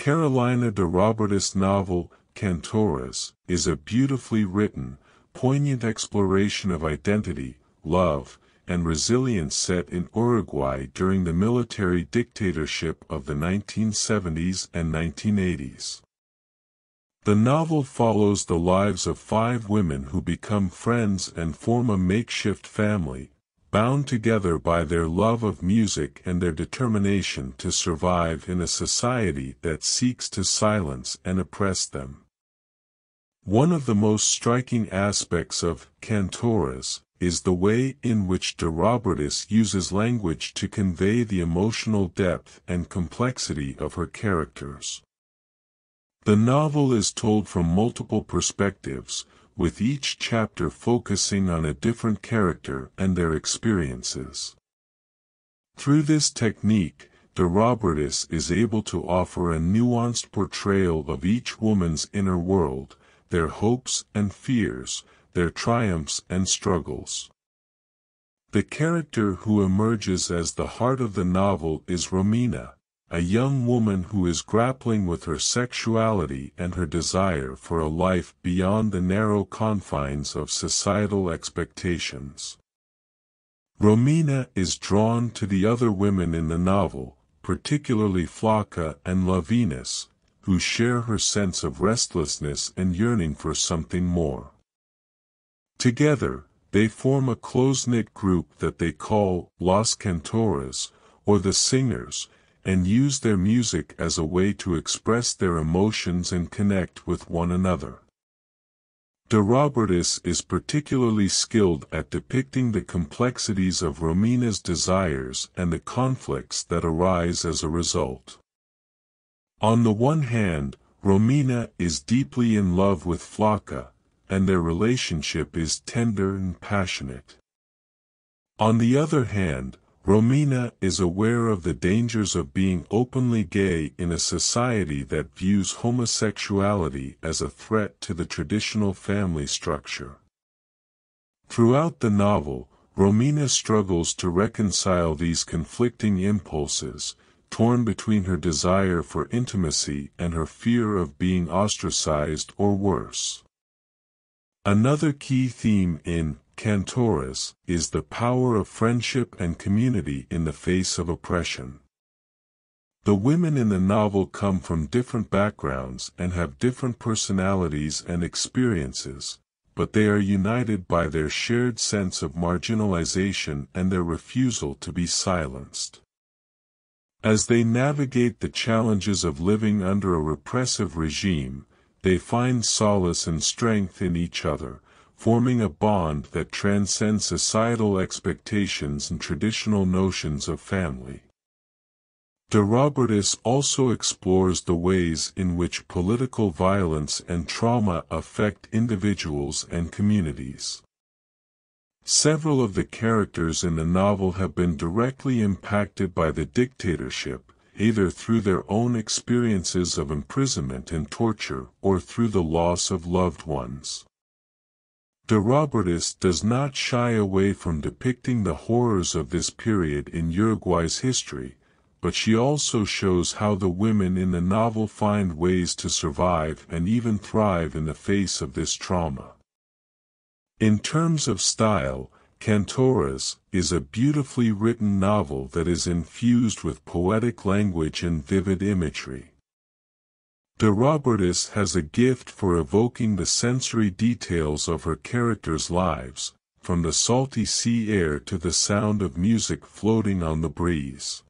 Carolina de Robertis' novel, Cantoras, is a beautifully written, poignant exploration of identity, love, and resilience set in Uruguay during the military dictatorship of the 1970s and 1980s. The novel follows the lives of five women who become friends and form a makeshift family, bound together by their love of music and their determination to survive in a society that seeks to silence and oppress them. One of the most striking aspects of Cantoras is the way in which de Robertis uses language to convey the emotional depth and complexity of her characters. The novel is told from multiple perspectives, with each chapter focusing on a different character and their experiences. Through this technique, de Robertis is able to offer a nuanced portrayal of each woman's inner world, their hopes and fears, their triumphs and struggles. The character who emerges as the heart of the novel is Romina, a young woman who is grappling with her sexuality and her desire for a life beyond the narrow confines of societal expectations. Romina is drawn to the other women in the novel, particularly Flaca and La Venus, who share her sense of restlessness and yearning for something more. Together, they form a close-knit group that they call Las Cantoras, or the Singers, and use their music as a way to express their emotions and connect with one another. De Robertis is particularly skilled at depicting the complexities of Romina's desires and the conflicts that arise as a result. On the one hand, Romina is deeply in love with Flaca, and their relationship is tender and passionate. On the other hand, Romina is aware of the dangers of being openly gay in a society that views homosexuality as a threat to the traditional family structure. Throughout the novel, Romina struggles to reconcile these conflicting impulses, torn between her desire for intimacy and her fear of being ostracized or worse. Another key theme in Cantoras is the power of friendship and community in the face of oppression. The women in the novel come from different backgrounds and have different personalities and experiences, but they are united by their shared sense of marginalization and their refusal to be silenced. As they navigate the challenges of living under a repressive regime, they find solace and strength in each other, forming a bond that transcends societal expectations and traditional notions of family. De Robertis also explores the ways in which political violence and trauma affect individuals and communities. Several of the characters in the novel have been directly impacted by the dictatorship, either through their own experiences of imprisonment and torture or through the loss of loved ones. De Robertis does not shy away from depicting the horrors of this period in Uruguay's history, but she also shows how the women in the novel find ways to survive and even thrive in the face of this trauma. In terms of style, Cantoras is a beautifully written novel that is infused with poetic language and vivid imagery. De Robertis has a gift for evoking the sensory details of her characters' lives, from the salty sea air to the sound of music floating on the breeze.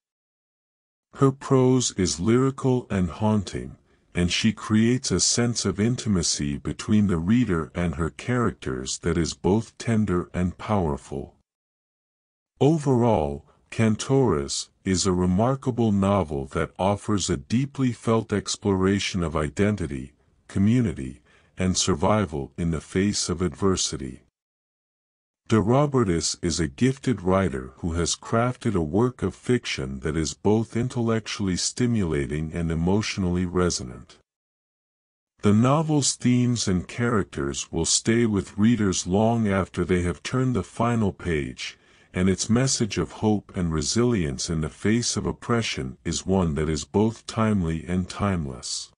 Her prose is lyrical and haunting, and she creates a sense of intimacy between the reader and her characters that is both tender and powerful. Overall, Cantoras is a remarkable novel that offers a deeply felt exploration of identity, community, and survival in the face of adversity. De Robertis is a gifted writer who has crafted a work of fiction that is both intellectually stimulating and emotionally resonant. The novel's themes and characters will stay with readers long after they have turned the final page, and its message of hope and resilience in the face of oppression is one that is both timely and timeless.